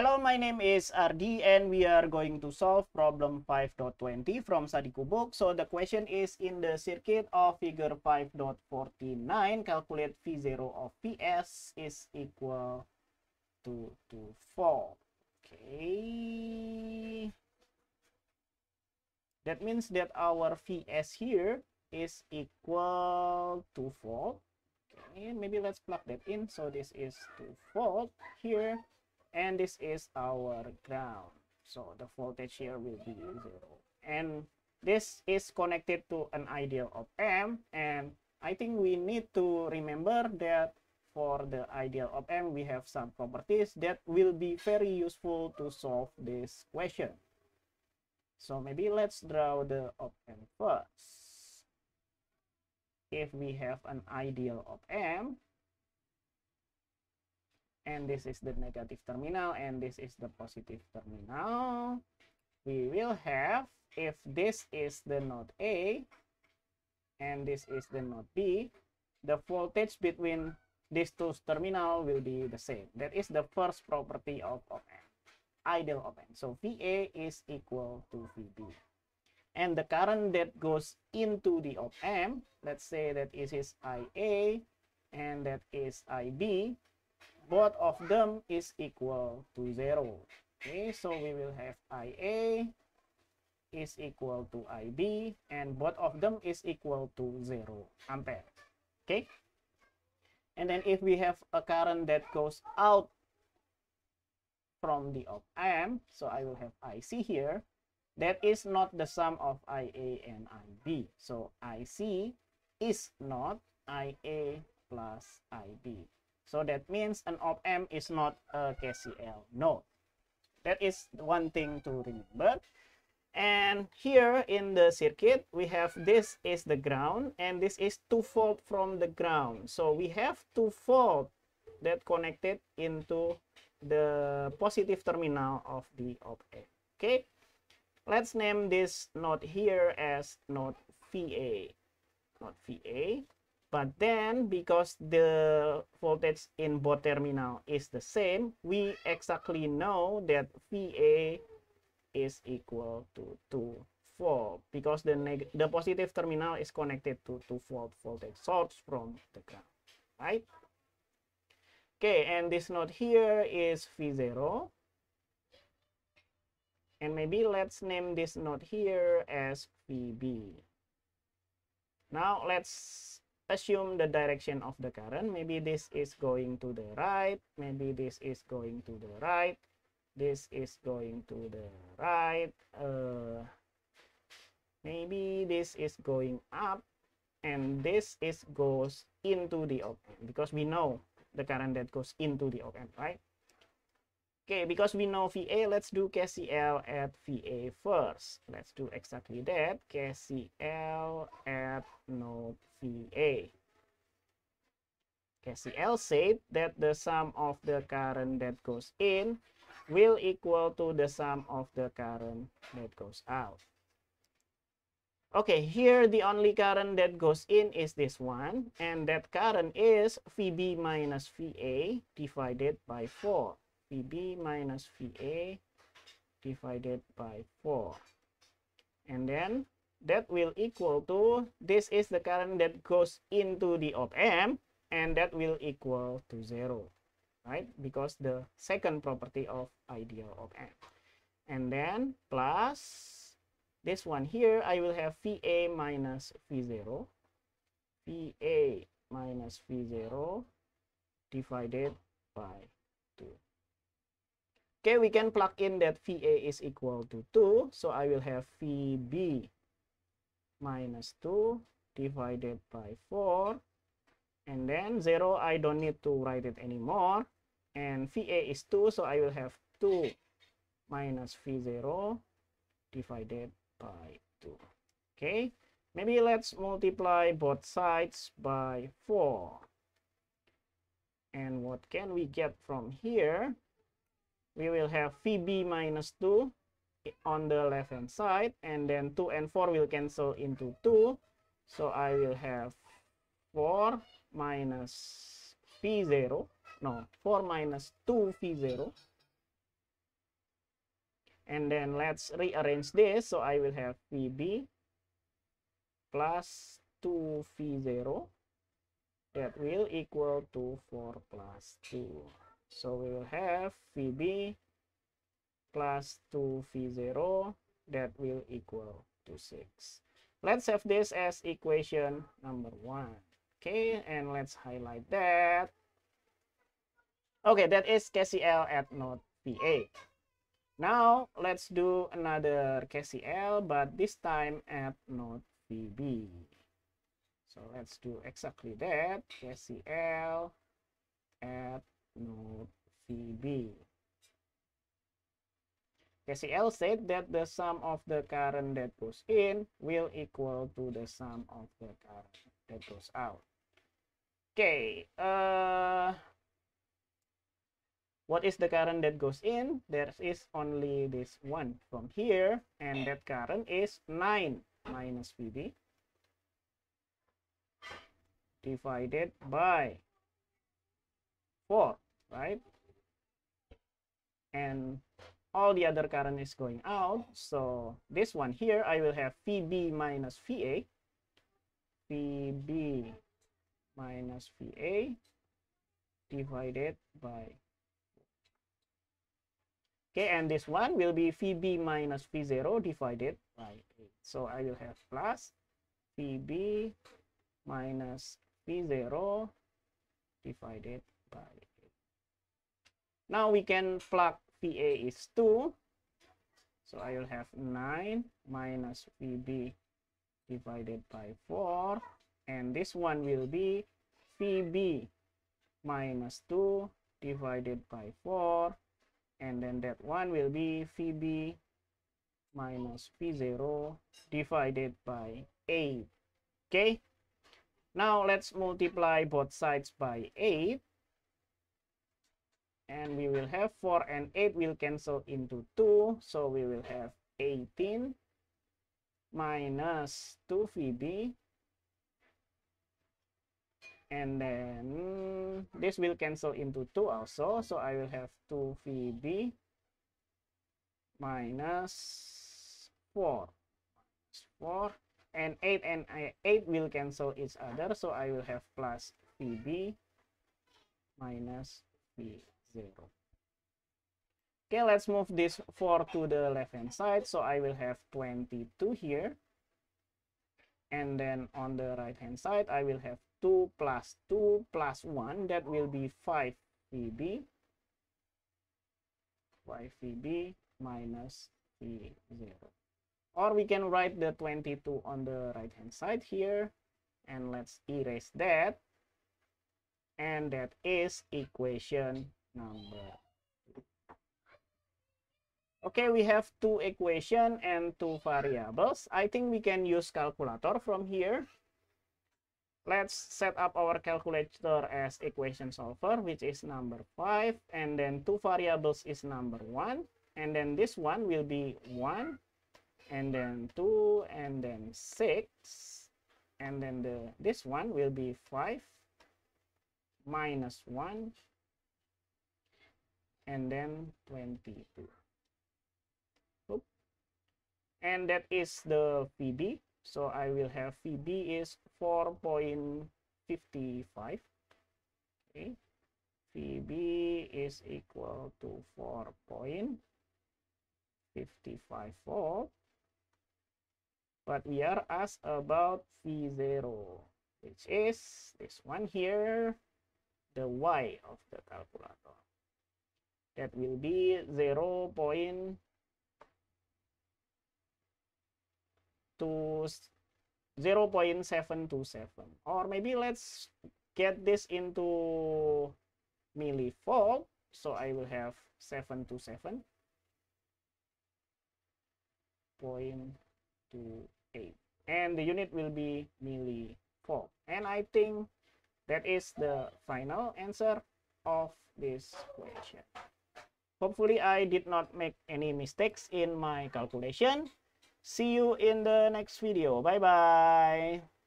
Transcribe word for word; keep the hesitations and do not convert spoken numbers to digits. Hello, my name is R D and we are going to solve problem five point twenty from Sadiku book. So the question is, in the circuit of figure five point forty-nine, calculate V zero of Vs is equal to, to four. Okay. That means that our Vs here is equal to four. Okay, maybe let's plug that in. So this is two volt here. And this is our ground, so the voltage here will be zero. And this is connected to an ideal op-amp, and I think we need to remember that for the ideal op-amp, we have some properties that will be very useful to solve this question. So maybe let's draw the op-amp first. If we have an ideal op-amp, and this is the negative terminal and this is the positive terminal, we will have, if this is the node A and this is the node B, the voltage between these two terminals will be the same. That is the first property of op-amp, ideal op-amp. So V A is equal to V B, and the current that goes into the op-amp, let's say that it is I A and that is I B, both of them is equal to zero. Okay, so we will have I A is equal to I B, and both of them is equal to zero ampere. Okay, and then if we have a current that goes out from the op-amp, so I will have I C here. That is not the sum of I A and I B, so I C is not I A plus I B. So that means an op-amp is not a K C L node. That is one thing to remember. And here in the circuit, we have this is the ground and this is two volt from the ground. So we have two volt that connected into the positive terminal of the op-amp. Okay, let's name this node here as node V A. Not V A. But then, because the voltage in both terminal is the same, we exactly know that V A is equal to two volt, because the neg the positive terminal is connected to two volt voltage source from the ground, right? Okay, and this node here is V zero. And maybe let's name this node here as V B. Now, let's assume the direction of the current. Maybe this is going to the right, maybe this is going to the right, this is going to the right, uh, maybe this is going up, and this is goes into the op-amp, because we know the current that goes into the op-amp, right? Okay, because we know V A, let's do K C L at V A first. Let's do exactly that, K C L at node V A. K C L said that the sum of the current that goes in will equal to the sum of the current that goes out. Okay, here the only current that goes in is this one, and that current is V B minus V A divided by four. V B minus V A divided by four. And then that will equal to, this is the current that goes into the op-amp, and that will equal to zero, right? Because the second property of ideal op-amp. And then plus this one here, I will have V A minus V zero. V A minus V zero divided by two. Okay, we can plug in that V A is equal to two, so I will have V B minus two divided by four, and then zero, I don't need to write it anymore, and V A is two, so I will have two minus V zero divided by two. Okay, maybe let's multiply both sides by four, and what can we get from here? We will have V B minus two on the left hand side, and then two and four will cancel into two, so I will have four minus V zero, no, four minus two V zero And then let's rearrange this. So I will have V B plus two V zero that will equal to four plus two. So we will have V B plus two V zero that will equal to six. Let's have this as equation number one. Okay, and let's highlight that. Okay, that is K C L at node V eight. Now, let's do another K C L, but this time at node V B. So let's do exactly that, K C L at node V B. K C L said that the sum of the current that goes in will equal to the sum of the current that goes out. Okay, uh, what is the current that goes in? There is only this one from here, and that current is nine minus V B divided by four, right? And all the other current is going out. So this one here, I will have V B minus V A. V B minus V A divided by. Okay, and this one will be V B minus V zero divided by eight. So I will have plus V B minus V zero divided by eight. Now we can plug V A is two, so I will have nine minus V B divided by four, and this one will be V B minus two divided by four, and then that one will be V B minus V zero divided by eight. Okay, now let's multiply both sides by eight. And we will have four and eight will cancel into two. So we will have eighteen minus two V B. And then this will cancel into two also. So I will have two V B minus four. four and eight and eight will cancel each other. So I will have plus V B minus V. zero. Okay, let's move this four to the left hand side. So I will have twenty-two here, and then on the right hand side I will have two plus two plus one, that will be five V B five V B minus V zero, or we can write the twenty-two on the right hand side here, and let's erase that, and that is equation number. Okay, we have two equation and two variables. I think we can use calculator from here. Let's set up our calculator as equation solver, which is number five, and then two variables is number one, and then this one will be one, and then two, and then six, and then the this one will be five minus one, and then twenty-two. Oop. And that is the V B. So I will have V B is four point five five. Okay. V B is equal to four point five five volt. But we are asked about V zero, which is this one here, the Y of the calculator. That will be zero point seven two seven, or maybe let's get this into millivolt. So I will have seven two seven point two eight, and the unit will be millivolt. And I think that is the final answer of this question. Hopefully, I did not make any mistakes in my calculation. See you in the next video. Bye-bye.